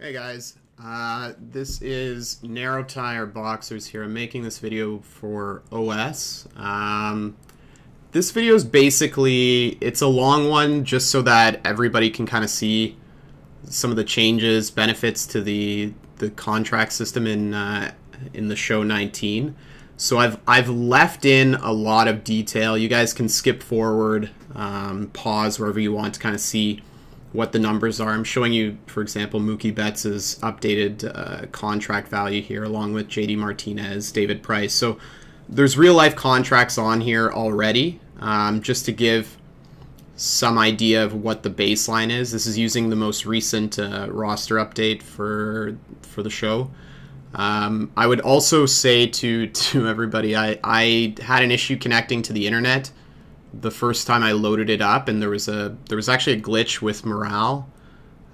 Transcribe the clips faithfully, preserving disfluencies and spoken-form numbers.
Hey guys, uh, this is Narrow Tire Boxers here. I'm making this video for O S. Um, this video is basically, it's a long one just so that everybody can kind of see some of the changes, benefits to the the contract system in uh, in the show nineteen. So I've, I've left in a lot of detail. You guys can skip forward, um, pause wherever you want to kind of see what the numbers are. I'm showing you, for example, Mookie Betts' updated uh, contract value here, along with J D Martinez, David Price. So there's real-life contracts on here already, um, just to give some idea of what the baseline is. This is using the most recent uh, roster update for for the show. Um, I would also say to, to everybody, I, I had an issue connecting to the internet the first time I loaded it up, and there was a there was actually a glitch with morale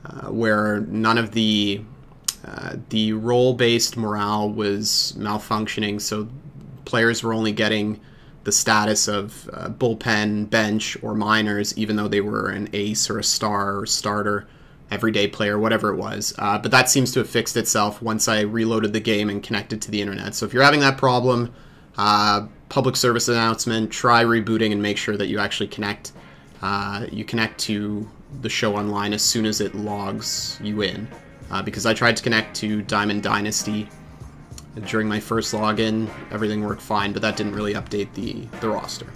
uh, where none of the uh, the role-based morale was malfunctioning, so players were only getting the status of uh, bullpen, bench, or minors, even though they were an ace or a star or starter, everyday player, whatever it was. Uh, but that seems to have fixed itself once I reloaded the game and connected to the internet. So if you're having that problem, uh, public service announcement, try rebooting and make sure that you actually connect uh, you connect to the show online as soon as it logs you in, uh, because I tried to connect to Diamond Dynasty during my first login. Everything worked fine, but that didn't really update the, the roster.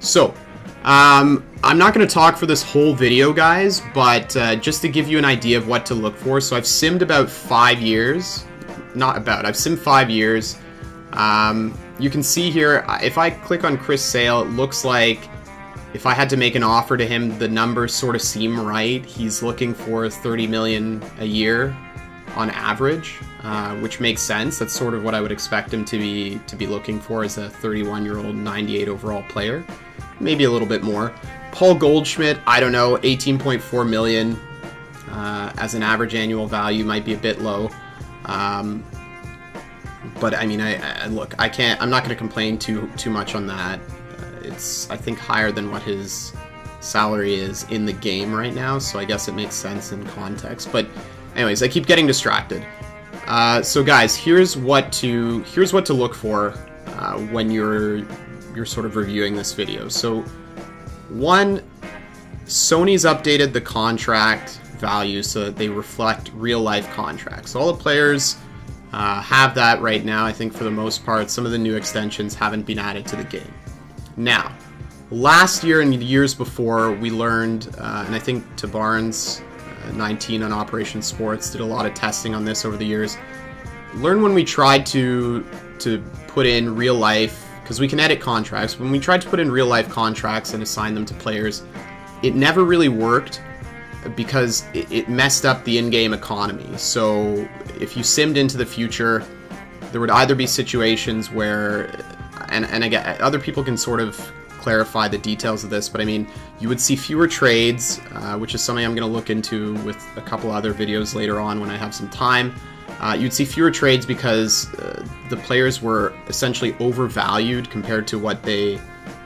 So um, I'm not going to talk for this whole video, guys, but uh, just to give you an idea of what to look for. So I've simmed about five years not about I've simmed five years um, You can see here, if I click on Chris Sale, it looks like if I had to make an offer to him, the numbers sort of seem right. He's looking for thirty million dollars a year on average, uh, which makes sense. That's sort of what I would expect him to be to be looking for as a thirty-one-year-old, ninety-eight overall player, maybe a little bit more. Paul Goldschmidt, I don't know, eighteen point four million dollars uh, as an average annual value might be a bit low. Um, But I mean, I, I look. I can't. I'm not going to complain too too much on that. Uh, it's I think higher than what his salary is in the game right now. So I guess it makes sense in context. But anyways, I keep getting distracted. Uh, so guys, here's what to here's what to look for uh, when you're you're sort of reviewing this video. So one, Sony's updated the contract value so that they reflect real life contracts. So all the players Uh, have that right now. I think for the most part, some of the new extensions haven't been added to the game. Now, last year and years before, we learned, uh, and I think to Barnes uh, nineteen on Operation Sports did a lot of testing on this over the years. Learn when we tried to to put in real life, because we can edit contracts. When we tried to put in real life contracts and assign them to players, it never really worked, because it messed up the in-game economy. So if you simmed into the future, there would either be situations where, and, and again, other people can sort of clarify the details of this, but I mean, you would see fewer trades, uh, which is something I'm going to look into with a couple other videos later on when I have some time. Uh, you'd see fewer trades because uh, the players were essentially overvalued compared to what they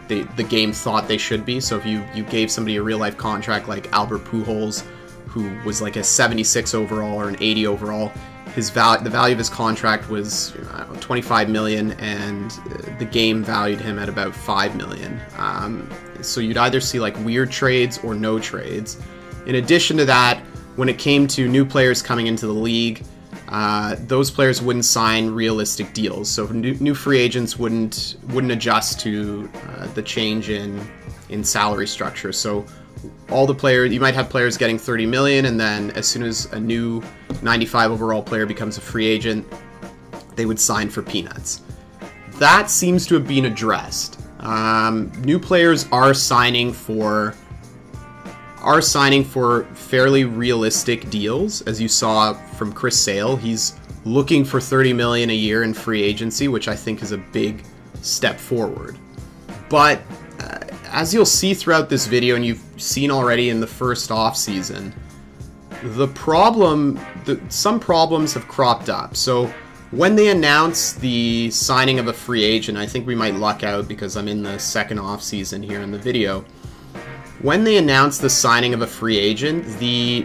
The, the game thought they should be. So if you, you gave somebody a real-life contract like Albert Pujols, who was like a seventy-six overall or an eighty overall, his val the value of his contract was, you know, twenty-five million dollars, and the game valued him at about five million dollars. Um, so you'd either see like weird trades or no trades. In addition to that, when it came to new players coming into the league, Uh, those players wouldn't sign realistic deals, so new, new free agents wouldn't wouldn't adjust to uh, the change in in salary structure. So all the players, you might have players getting thirty million dollars, and then as soon as a new ninety-five overall player becomes a free agent, they would sign for peanuts. That seems to have been addressed. Um, new players are signing for are signing for fairly realistic deals, as you saw from Chris Sale. He's looking for thirty million dollars a year in free agency, which I think is a big step forward. But uh, as you'll see throughout this video, and you've seen already in the first offseason, the problem, the, some problems have cropped up. So when they announce the signing of a free agent, I think we might luck out because I'm in the second offseason here in the video. When they announce the signing of a free agent, the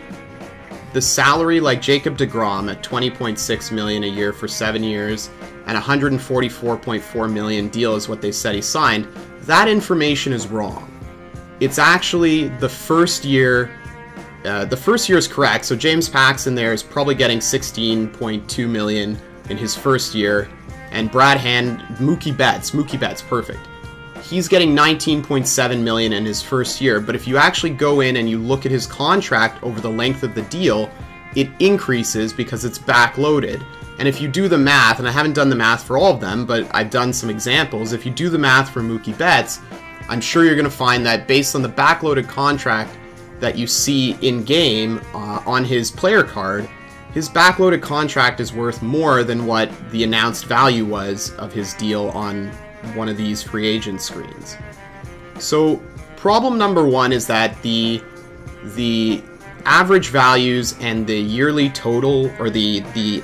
The salary, like Jacob DeGrom at twenty point six million dollars a year for seven years and one hundred forty-four point four million dollars deal is what they said he signed, that information is wrong. It's actually the first year, uh, the first year is correct, so James Paxton there is probably getting sixteen point two million dollars in his first year, and Brad Hand, Mookie Betts, Mookie Betts, perfect. He's getting nineteen point seven million dollars in his first year, but if you actually go in and you look at his contract over the length of the deal, it increases because it's backloaded. And if you do the math, and I haven't done the math for all of them, but I've done some examples, if you do the math for Mookie Betts, I'm sure you're going to find that based on the backloaded contract that you see in-game uh, on his player card, his backloaded contract is worth more than what the announced value was of his deal on one of these free agent screens. So problem number one is that the the average values and the yearly total, or the the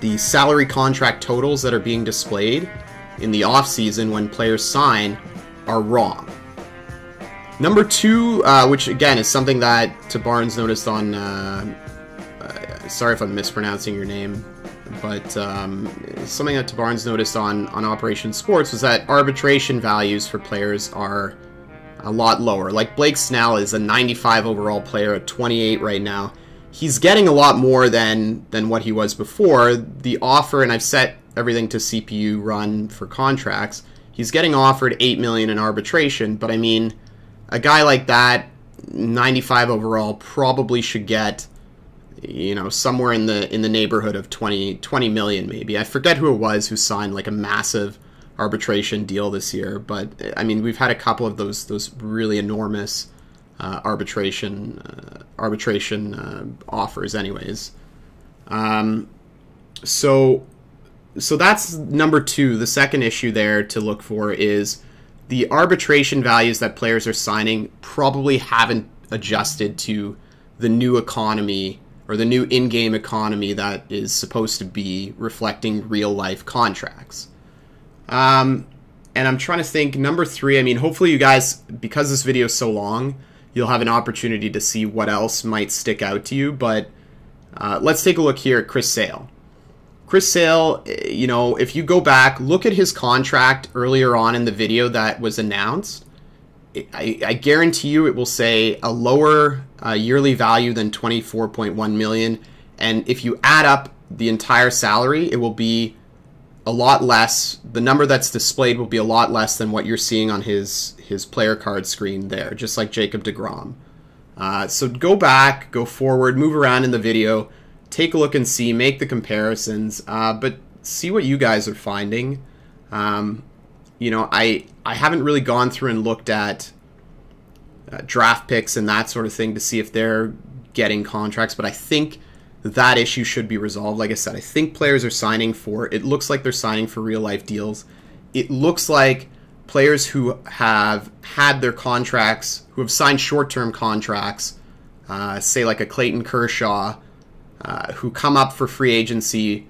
the salary contract totals that are being displayed in the off season when players sign, are wrong. Number two, uh, which again is something that to Barnes noticed on. Uh, uh, sorry if I'm mispronouncing your name. But um, something that Barnes noticed on, on Operation Sports was that arbitration values for players are a lot lower. Like Blake Snell is a ninety-five overall player at twenty-eight right now. He's getting a lot more than, than what he was before. The offer, and I've set everything to C P U run for contracts, he's getting offered eight million dollars in arbitration, but I mean, a guy like that, ninety-five overall, probably should get, you know, somewhere in the in the neighborhood of twenty million maybe. I forget who it was who signed like a massive arbitration deal this year, but I mean, we've had a couple of those those really enormous uh, arbitration uh, arbitration uh, offers anyways. Um, so so that's number two. The second issue there to look for is the arbitration values that players are signing probably haven't adjusted to the new economy, or the new in-game economy that is supposed to be reflecting real-life contracts. Um, and I'm trying to think, number three, I mean, hopefully you guys, because this video is so long, you'll have an opportunity to see what else might stick out to you, but uh, let's take a look here at Chris Sale. Chris Sale, you know, if you go back, look at his contract earlier on in the video that was announced. I, I guarantee you it will say a lower uh, yearly value than twenty-four point one million dollars, and if you add up the entire salary, it will be a lot less. The number that's displayed will be a lot less than what you're seeing on his, his player card screen there, just like Jacob DeGrom. Uh, so go back, go forward, move around in the video, take a look and see, make the comparisons, uh, but see what you guys are finding. Um, you know, I... I haven't really gone through and looked at uh, draft picks and that sort of thing to see if they're getting contracts, but I think that issue should be resolved. Like I said, I think players are signing for, it looks like they're signing for real life deals. It looks like players who have had their contracts, who have signed short-term contracts, uh, say like a Clayton Kershaw, uh, who come up for free agency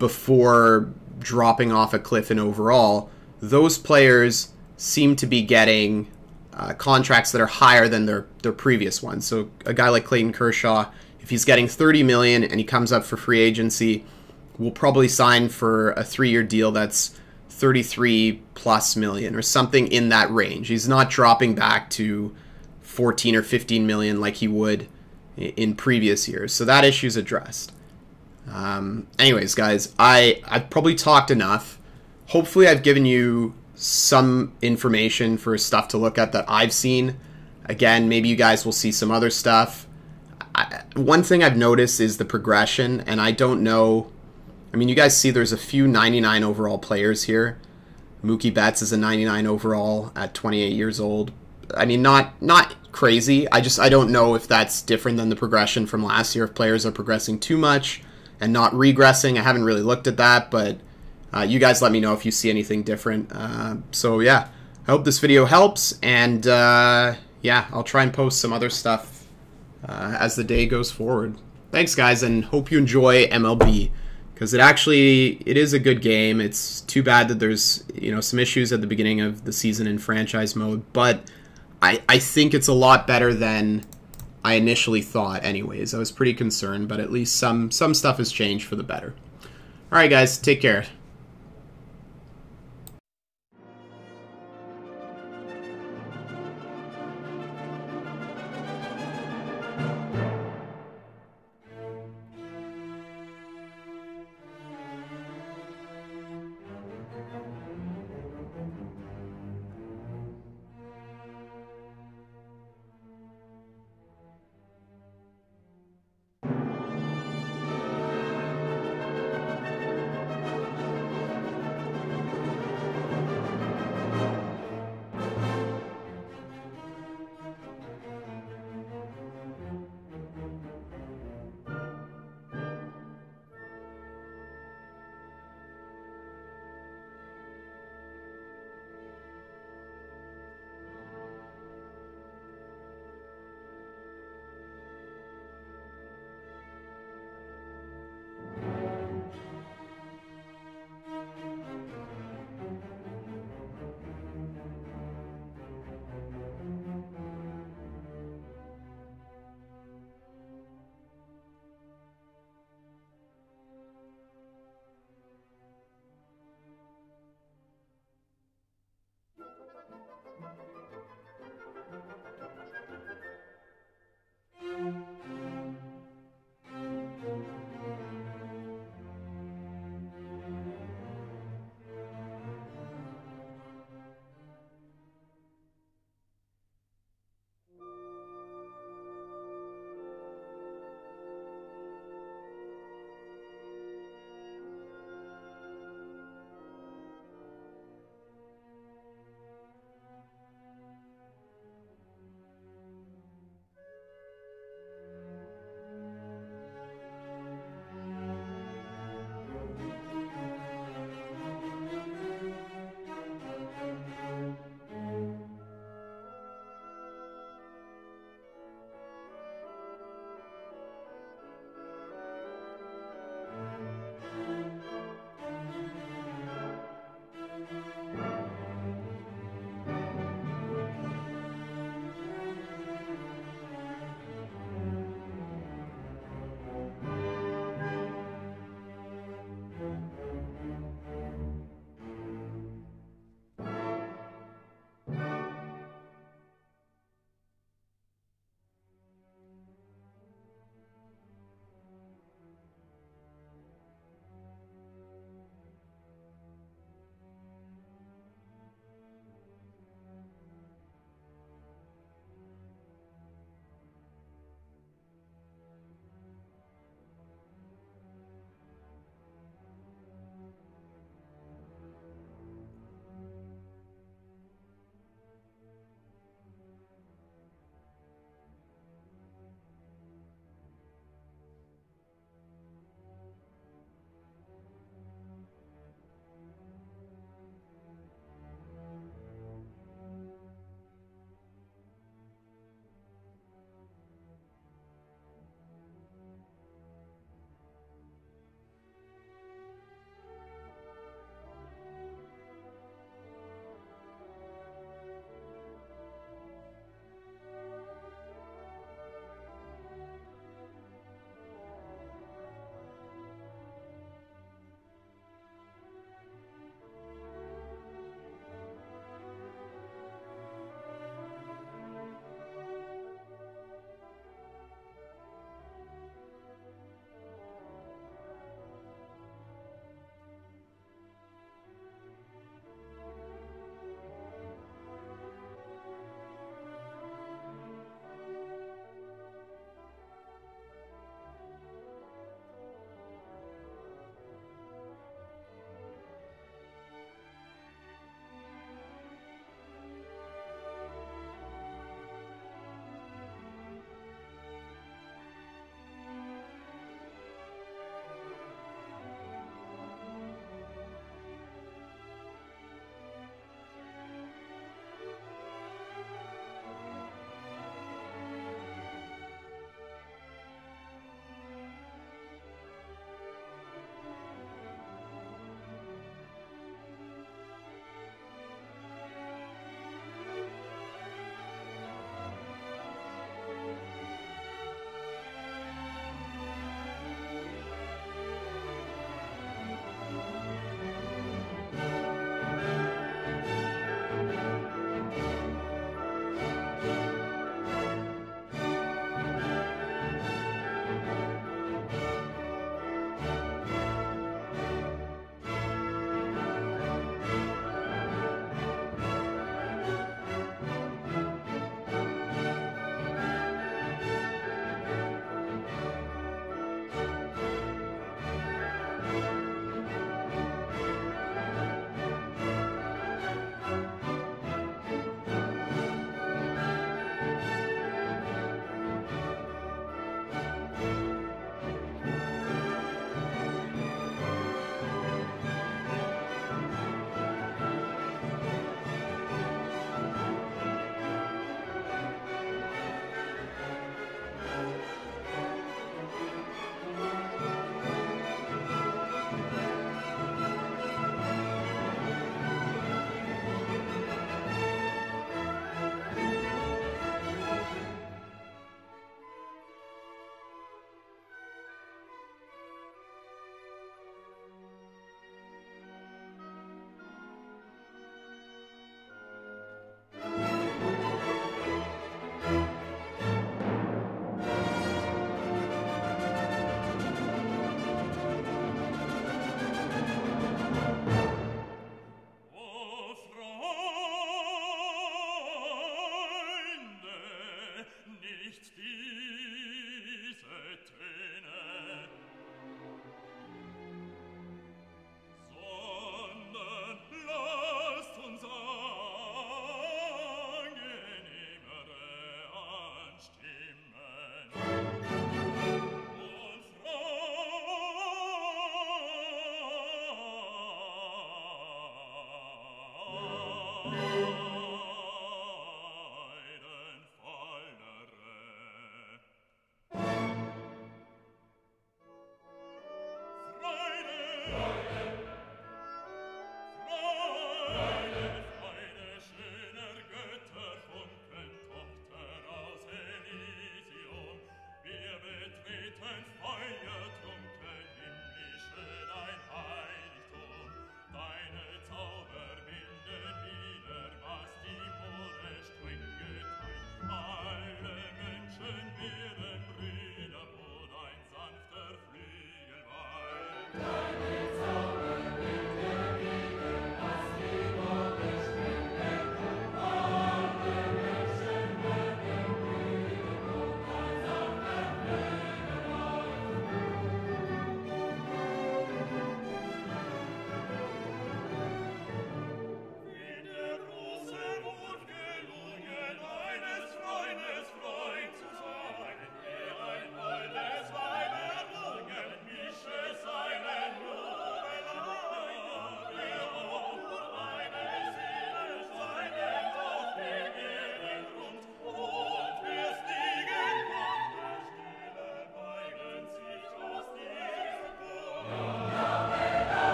before dropping off a cliff in overall, those players seem to be getting uh, contracts that are higher than their, their previous ones. So a guy like Clayton Kershaw, if he's getting thirty million dollars and he comes up for free agency, will probably sign for a three-year deal that's thirty-three plus million or something in that range. He's not dropping back to fourteen or fifteen million like he would in previous years. So that issue's addressed. Um, anyways, guys, I, I've probably talked enough. Hopefully I've given you some information for stuff to look at that I've seen. Again, maybe you guys will see some other stuff. I, one thing I've noticed is the progression, and I don't know. I mean, you guys see there's a few ninety-nine overall players here. Mookie Betts is a ninety-nine overall at twenty-eight years old. I mean, not not crazy. I just I don't know if that's different than the progression from last year, if players are progressing too much and not regressing. I haven't really looked at that, but Uh, you guys let me know if you see anything different. Uh, so yeah, I hope this video helps, and uh, yeah, I'll try and post some other stuff uh, as the day goes forward. Thanks guys, and hope you enjoy M L B, because it actually, it is a good game. It's too bad that there's, you know, some issues at the beginning of the season in franchise mode, but I, I think it's a lot better than I initially thought anyways. I was pretty concerned, but at least some some stuff has changed for the better. All right, guys, take care.